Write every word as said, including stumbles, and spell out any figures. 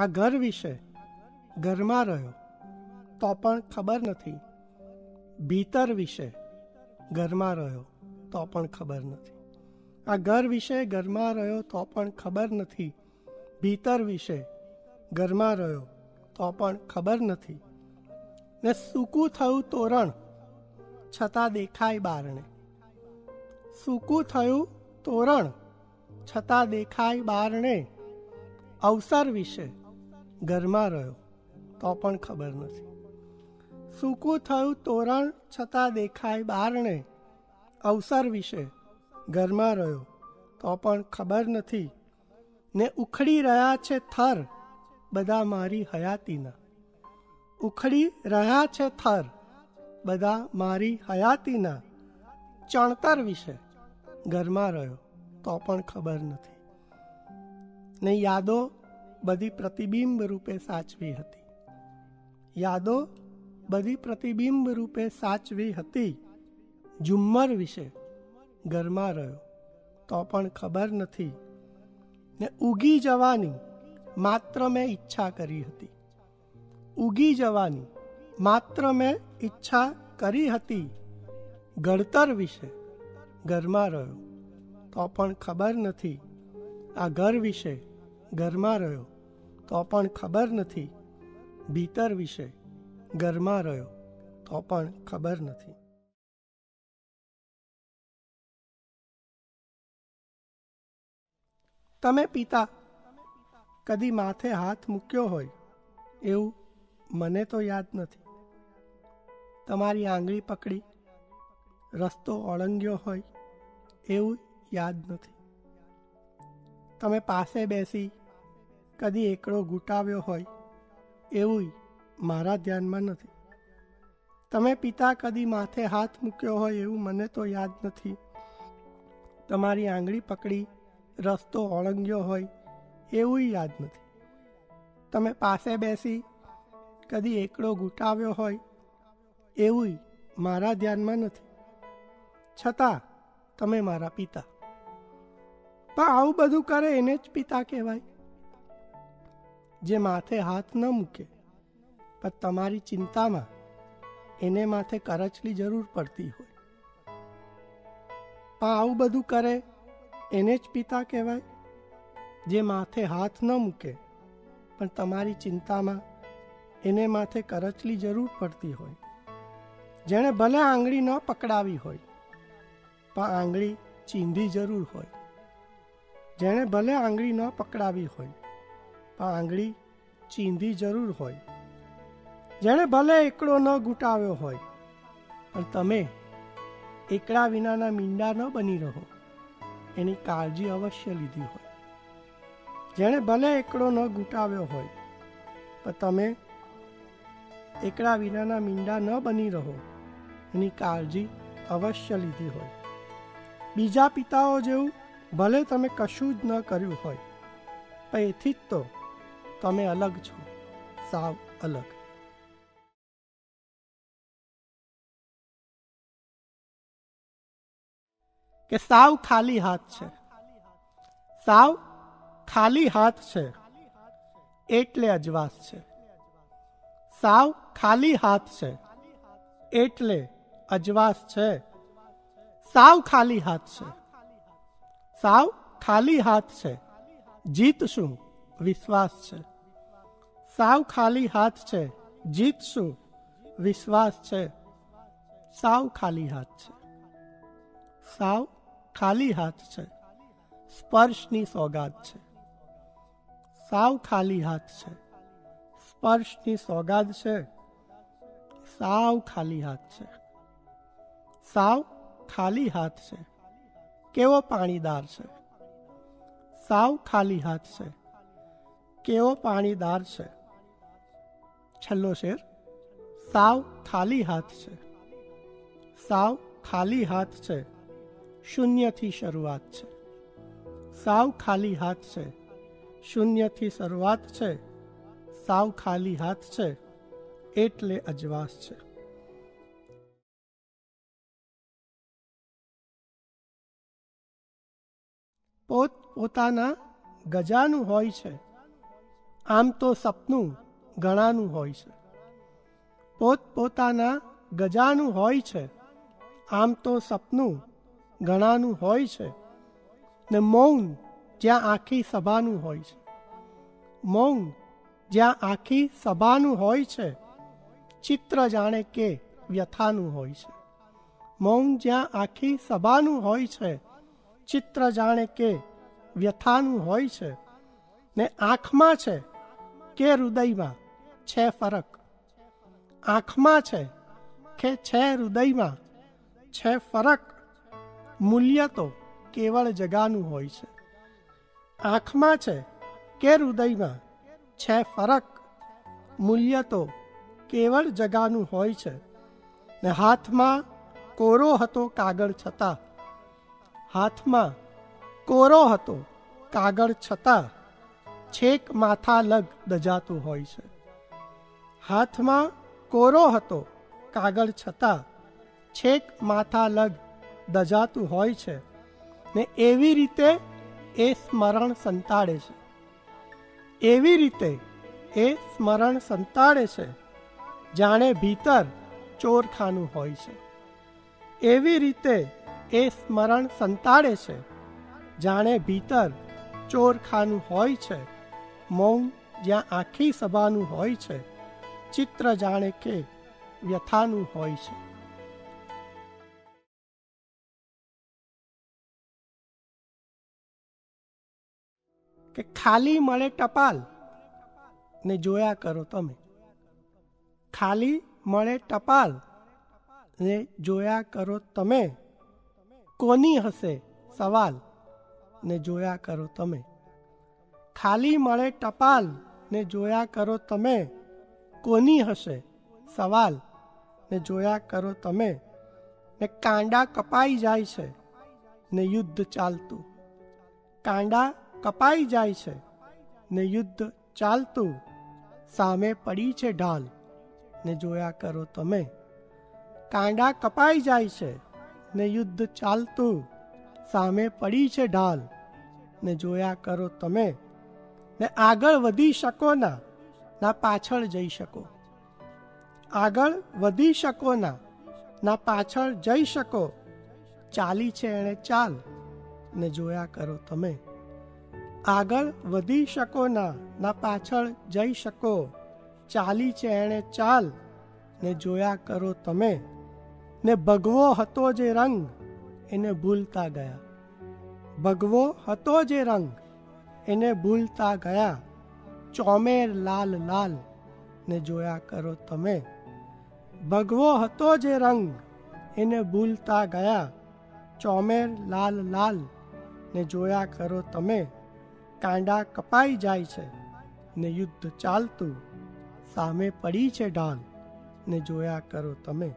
આ ઘર વિશે ઘરમાં રહ્યો તો પણ ખબર નથી, ભીતર વિશે ઘરમાં રહ્યો તો પણ ખબર નથી. આ ઘર વિશે ઘરમાં રહ્યો તો પણ ખબર નથી, ભીતર વિશે ઘરમાં રહ્યો તો પણ ખબર નથી. ને સૂકું થયું તોરણ છતાં દેખાય બારણે, સૂકું થયું તોરણ છતાં દેખાય બારણે. અવસર વિશે ઘરમાં રહ્યો તો પણ ખબર નથી, સૂકું થયું તોરણ છતાં દેખાય બારણે. અવસર વિશે ઘરમાં રહ્યો તો પણ ખબર નથી. ને ઉખડી રહ્યા છે થર બધા મારી હયાતીના, ઉખડી રહ્યા છે થર બધા મારી હયાતીના. ચણતર વિશે ઘરમાં રહ્યો તો પણ ખબર નથી. ને યાદો બધી પ્રતિબિંબ રૂપે સાચવી હતી, યાદો બધી પ્રતિબિંબ રૂપે સાચવી હતી. ઝુમ્મર વિશે ઘરમાં રહ્યો તો પણ ખબર નથી. ને ઉગી જવાની માત્ર મેં ઈચ્છા કરી હતી, ઉગી જવાની માત્ર મેં ઈચ્છા કરી હતી. ઘડતર વિશે ઘરમાં રહ્યો તો પણ ખબર નથી, આ ઘર વિશે ઘરમાં રહ્યો તો પણ ખબર નથી, ભીતર વિશે ઘરમાં રહ્યો તો પણ ખબર નથી. તમે પિતા કદી માથે હાથ મૂક્યો હોય એવું મને તો યાદ નથી. તમારી આંગળી પકડી રસ્તો ઓળંગ્યો હોય એવું યાદ નથી. તમે પાસે બેસી કદી એકડો ઘૂંટાવ્યો હોય એવું મારા ધ્યાનમાં નથી. તમે પિતા કદી માથે હાથ મૂક્યો હોય એવું મને તો યાદ નથી. તમારી આંગળી પકડી રસ્તો ઓળંગ્યો હોય એવું યાદ નથી. તમે પાસે બેસી કદી એકડો ઘૂંટાવ્યો હોય એવું મારા ધ્યાનમાં નથી. છતાં તમે મારા પિતા. પણ આવું બધું કરે એને જ પિતા કહેવાય, જે માથે હાથ ન મૂકે પણ તમારી ચિંતામાં એને માથે કરચલી જરૂર પડતી હોય. પણ આવું બધું કરે એને જ પિતા કહેવાય, જે માથે હાથ ન મૂકે પણ તમારી ચિંતામાં એને માથે કરચલી જરૂર પડતી હોય. જેણે ભલે આંગળી ન પકડાવી હોય પણ આંગળી ચીંધી જરૂર હોય, જેણે ભલે આંગળી ન પકડાવી હોય પણ આંગળી ચીંધી જરૂર હોય. જેણે ભલે એકડો ન ઘૂંટાવ્યો હોય પણ તમે એકડા વિનાના મીંડા ન બની રહો એની કાળજી અવશ્ય લીધી હોય. જેણે ભલે એકડો ન ઘૂંટાવ્યો હોય પણ તમે એકડા વિનાના મીંડા ન બની રહો એની કાળજી અવશ્ય લીધી હોય. બીજા પિતાઓ જેવું ભલે તમે કશું જ ન કર્યું હોય પણ એથી જ તો તમે અલગ છો, સાવ અલગ. કે સાવ ખાલી હાથ છે, સાવ ખાલી હાથ છે એટલે અજવાસ છે, સાવ ખાલી હાથ છે એટલે અજવાસ છે. સાવ ખાલી હાથ છે, સાવ ખાલી હાથ છે જીતશું વિશ્વાસ છે, સાવ ખાલી હાથ છે જીતશું વિશ્વાસ છે. સાવ ખાલી હાથ છે, સાવ ખાલી હાથ છે સ્પર્શની સોગાદ છે, સાવ ખાલી હાથ છે સ્પર્શની સોગાદ છે. સાવ ખાલી હાથ છે, સાવ ખાલી હાથ છે કેવો પાણીદાર છે, સાવ ખાલી હાથ છે કેવો પાણીદાર છે. છેલ્લો શેર સાવ ખાલી હાથ છે, સાવ ખાલી હાથ છે શૂન્યથી શરૂઆત છે, સાવ ખાલી હાથ છે શૂન્યથી શરૂઆત છે. સાવ ખાલી હાથ છે એટલે અજવાસ છે. પોત પોતાના ગજાનું હોય છે આમ તો સપનું ઘણાનું હોય છે, પોતપોતાના ગજાનું હોય છે. આમ તો સપનું ઘણાનું હોય છે ને મૌન જ્યાં આખી સભાનું હોય છે, મૌન જ્યાં આખી સભાનું હોય છે. ચિત્ર જાણે કે વ્યથાનું હોય છે, મૌન જ્યાં આખી સભાનું હોય છે. ચિત્ર જાણે કે વ્યથાનું હોય છે ને આંખમાં છે કે હૃદયમાં છે ફરક, આંખમાં છે કે છે હૃદયમાં છે ફરક. મૂલ્ય તો કેવળ જગાનું હોય છે, આંખમાં છે કે હૃદયમાં છે ફરક. મૂલ્ય તો કેવળ જગાનું હોય છે ને હાથમાં કોરો હતો કાગળ છતાં, હાથમાં કોરો હતો કાગળ છતાં છેક માથા લગ દજાતું હોય છે. હાથમાં કોરો હતો કાગળ છતાં છેક માથા લગ દજાતું હોય છે ને એવી રીતે એ સ્મરણ સંતાડે છે, એવી રીતે એ સ્મરણ સંતાડે છે જાણે ભીતર ચોરખાનું હોય છે. એવી રીતે એ સ્મરણ સંતાડે છે જાણે ભીતર ચોરખાનું હોય છે. મૌન જ્યાં આખી સભાનું હોય છે, ચિત્ર જાણે કે વ્યથાનું હોય છે. કે ખાલી મળે ટપાલ ને જોયા કરો તમે, ખાલી મળે ટપાલ ને જોયા કરો તમે. કોની હશે સવાલ ને જોયા કરો તમે, ખાલી મળે ટપાલ ને જોયા કરો તમે. કોની હશે સવાલ ને જોયા કરો તમે. ને કાંડા કપાઈ જાય છે ને યુદ્ધ ચાલતું, કાંડા કપાઈ જાય છે ને યુદ્ધ ચાલતું. સામે પડી છે ઢાલ ને જોયા કરો તમે, કાંડા કપાઈ જાય છે ને યુદ્ધ ચાલતું. સામે પડી છે ઢાલ ને જોયા કરો તમે. ને આગળ વધી શકો ના ના પાછળ જઈ શકો, આગળ વધી શકો ના ના પાછળ જઈ શકો. ચાલી છે એણે ચાલ ને જોયા કરો તમે, આગળ વધી શકો ના ના પાછળ જઈ શકો. ચાલી છે એણે ચાલ ને જોયા કરો તમે. ને ભગવો હતો જે રંગ એને ભૂલતા ગયા, ભગવો હતો જે રંગ એને ભૂલતા ગયા. ચોમેર લાલ લાલ ને જોયા કરો તમે, ભગવો હતો જે રંગ એને ભૂલતા ગયા. ચોમેર લાલ લાલ ને જોયા કરો તમે. કાંડા કપાઈ જાય છે ને યુદ્ધ ચાલતું. સામે પડી છે ઢાલ ને જોયા કરો તમે.